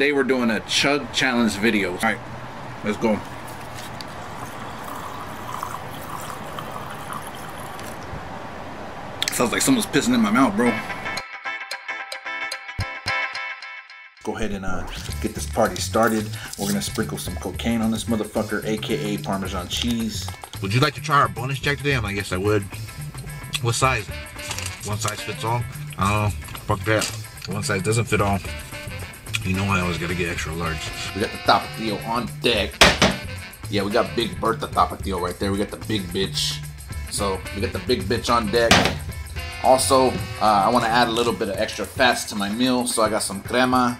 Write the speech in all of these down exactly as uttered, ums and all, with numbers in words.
They were doing a chug challenge video. All right, let's go. Sounds like someone's pissing in my mouth, bro. Go ahead and uh, get this party started. We're gonna sprinkle some cocaine on this motherfucker, A K A Parmesan cheese. Would you like to try our bonus jack today? I'm like, yes, I would. What size? One size fits all? I don't know, fuck that. One size doesn't fit all. You know I always gotta get extra large. We got the Tapatio on deck. Yeah, we got Big Bertha Tapatio right there. We got the big bitch. So we got the big bitch on deck. Also, uh, I wanna add a little bit of extra fats to my meal. So I got some crema,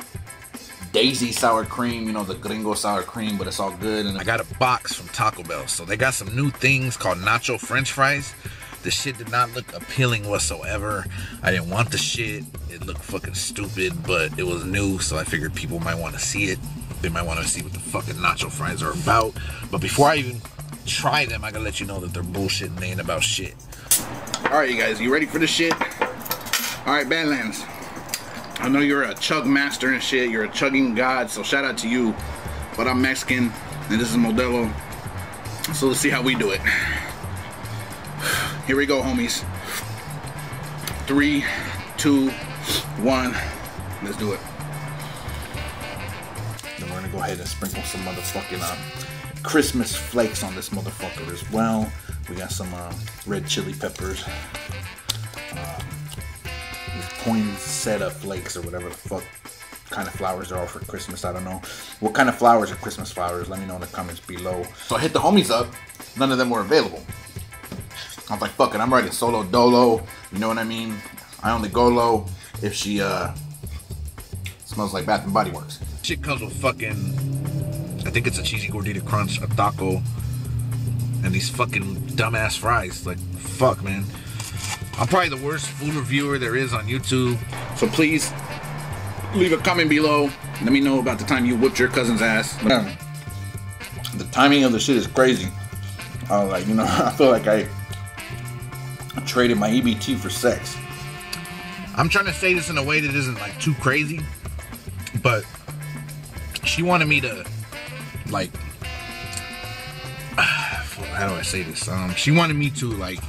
Daisy sour cream, you know, the gringo sour cream, but it's all good. And I got a box from Taco Bell. So they got some new things called nacho french fries. The shit did not look appealing whatsoever. I didn't want the shit. It looked fucking stupid, but it was new, so I figured people might want to see it. They might want to see what the fucking nacho fries are about. But before I even try them, I gotta let you know that they're bullshit and they ain't about shit. Alright, you guys, you ready for this shit? Alright, Badlands. I know you're a chug master and shit. You're a chugging god, so shout out to you. But I'm Mexican, and this is Modelo. So let's see how we do it. Here we go, homies. Three, two, one. Let's do it. Then we're gonna go ahead and sprinkle some motherfucking uh, Christmas flakes on this motherfucker as well. We got some uh, red chili peppers. Um, these poinsettia flakes or whatever the fuck kind of flowers there are for Christmas. I don't know. What kind of flowers are Christmas flowers? Let me know in the comments below. So I hit the homies up. None of them were available. I was like, fuck it, I'm riding solo dolo, you know what I mean? I only go low if she uh, smells like Bath and Body Works. Shit comes with fucking, I think it's a cheesy gordita crunch, a taco, and these fucking dumbass fries. Like, fuck, man. I'm probably the worst food reviewer there is on YouTube. So please, leave a comment below. Let me know about the time you whooped your cousin's ass. Man, the timing of the shit is crazy. I was like, you know, I feel like I... I traded my E B T for sex. I'm trying to say this in a way that isn't like too crazy, but she wanted me to like, how do I say this? Um, she wanted me to like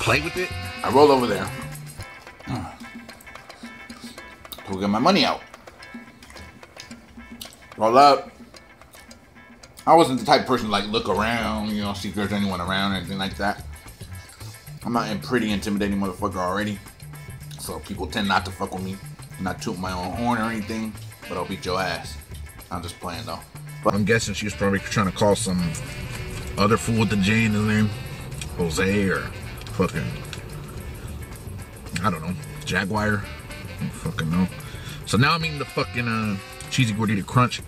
play with it. I roll over there to get my money out. Roll up. I wasn't the type of person to like look around, you know, see if there's anyone around or anything like that. I'm not a pretty intimidating motherfucker already. So people tend not to fuck with me. I'm not tooting my own horn or anything, but I'll beat your ass. I'm just playing though. But I'm guessing she was probably trying to call some other fool with the J in his name. Jose or fucking, I don't know, Jaguar. I don't fucking know. So now I'm eating the fucking uh, cheesy gordita crunch.